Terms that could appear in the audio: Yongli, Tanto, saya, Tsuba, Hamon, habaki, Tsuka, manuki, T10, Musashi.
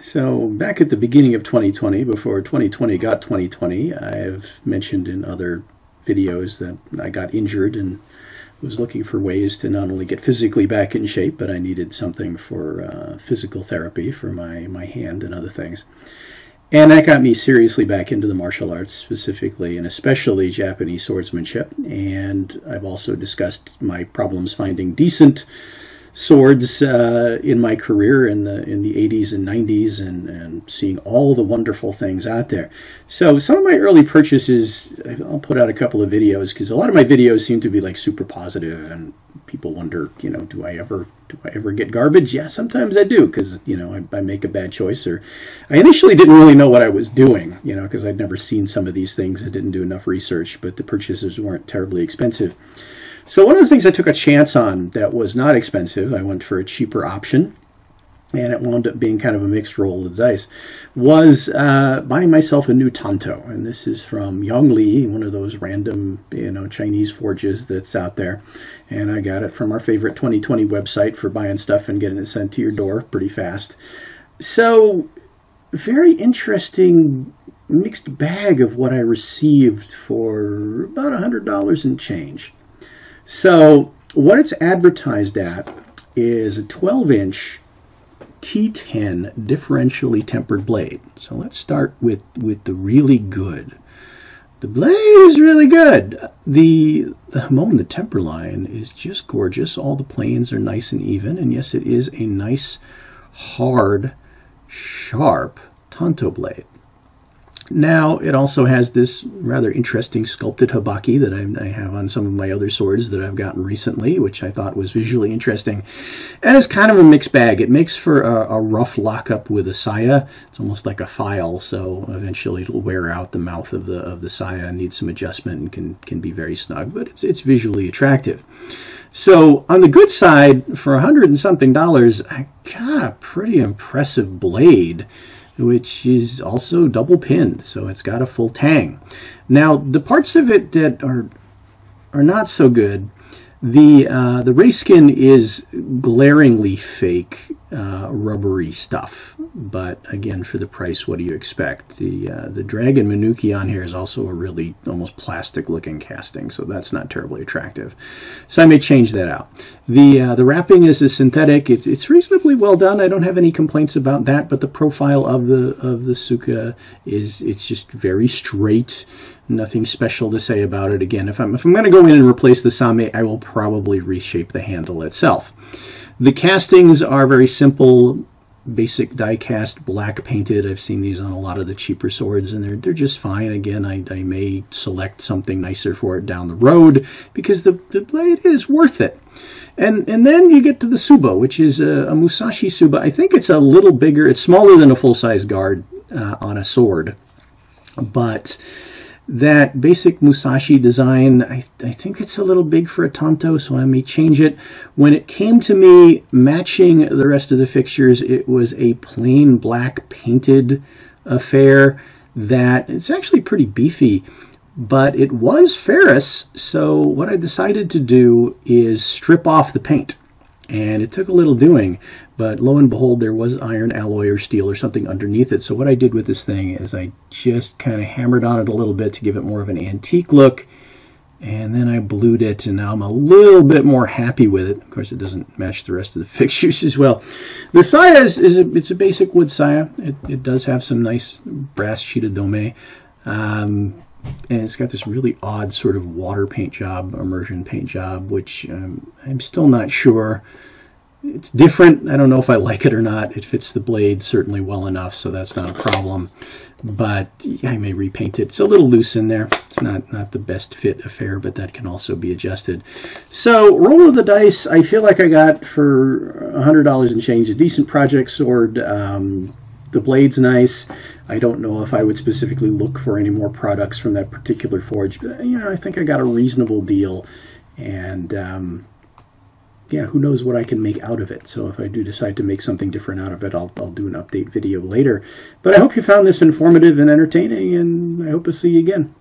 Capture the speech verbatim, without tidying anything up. So back at the beginning of twenty twenty, before twenty twenty got twenty twenty, I've mentioned in other videos that I got injured and was looking for ways to not only get physically back in shape, but I needed something for uh, physical therapy for my, my hand and other things. And that got me seriously back into the martial arts, specifically and especially Japanese swordsmanship. And I've also discussed my problems finding decent swords uh, in my career in the in the eighties and nineties, and, and seeing all the wonderful things out there. So some of my early purchases, I'll put out a couple of videos, because a lot of my videos seem to be like super positive, and people wonder, you know, do I ever do I ever get garbage? Yeah, sometimes I do, because, you know, I, I make a bad choice, or I initially didn't really know what I was doing, you know, because I'd never seen some of these things. I didn't do enough research, but the purchases weren't terribly expensive. So one of the things I took a chance on that was not expensive, I went for a cheaper option, and it wound up being kind of a mixed roll of the dice, was uh, buying myself a new Tanto. And this is from Yongli, one of those random, you know, Chinese forges that's out there. And I got it from our favorite twenty twenty website for buying stuff and getting it sent to your door pretty fast. So very interesting mixed bag of what I received for about one hundred dollars and change. So what it's advertised at is a twelve inch T ten differentially tempered blade. So let's start with, with the really good. The blade is really good. The, the Hamon, the temper line, is just gorgeous. All the planes are nice and even. And yes, it is a nice, hard, sharp Tanto blade. Now, it also has this rather interesting sculpted habaki that I, I have on some of my other swords that I've gotten recently, which I thought was visually interesting. And it's kind of a mixed bag. It makes for a, a rough lockup with a saya. It's almost like a file, so eventually it'll wear out the mouth of the of the saya, needs some adjustment, and can, can be very snug, but it's, it's visually attractive. So on the good side, for a hundred and something dollars, I got a pretty impressive blade, which is also double pinned, so it's got a full tang. Now, the parts of it that are are not so good, the uh, the ray skin is glaringly fake, uh, rubbery stuff. But again, for the price, what do you expect? The uh, the dragon manuki on here is also a really almost plastic-looking casting, so that's not terribly attractive. So I may change that out. The uh, the wrapping is a synthetic. It's it's reasonably well done. I don't have any complaints about that. But the profile of the of the Tsuka is it's just very straight. Nothing special to say about it. Again, if I'm if I'm going to go in and replace the same, I will probably reshape the handle itself. The castings are very simple. Basic die-cast, black painted. I've seen these on a lot of the cheaper swords, and they're, they're just fine. Again, I, I may select something nicer for it down the road, because the, the blade is worth it. And, and then you get to the Tsuba, which is a, a Musashi Tsuba. I think it's a little bigger. It's smaller than a full-size guard uh, on a sword, but that basic Musashi design, I, I think it's a little big for a Tanto, so I may change it. When it came to me matching the rest of the fixtures, it was a plain black painted affair that it's actually pretty beefy, but it was ferrous, so what I decided to do is strip off the paint. And it took a little doing, but lo and behold, there was iron alloy or steel or something underneath it. So what I did with this thing is I just kind of hammered on it a little bit to give it more of an antique look. And then I blued it, and now I'm a little bit more happy with it. Of course, it doesn't match the rest of the fixtures as well. The saya is, is a, it's a basic wood saya. It, it does have some nice brass sheeted dome. Um, And it's got this really odd sort of water paint job, immersion paint job, which um, I'm still not sure. It's different. I don't know if I like it or not. It fits the blade certainly well enough, so that's not a problem. But yeah, I may repaint it. It's a little loose in there. It's not, not the best fit affair, but that can also be adjusted. So roll of the dice, I feel like I got for one hundred dollars and change a decent project sword. Um, The blade's nice. I don't know if I would specifically look for any more products from that particular forge, but, you know, I think I got a reasonable deal, and um, yeah, who knows what I can make out of it. So if I do decide to make something different out of it, I'll, I'll do an update video later. But I hope you found this informative and entertaining, and I hope to see you again.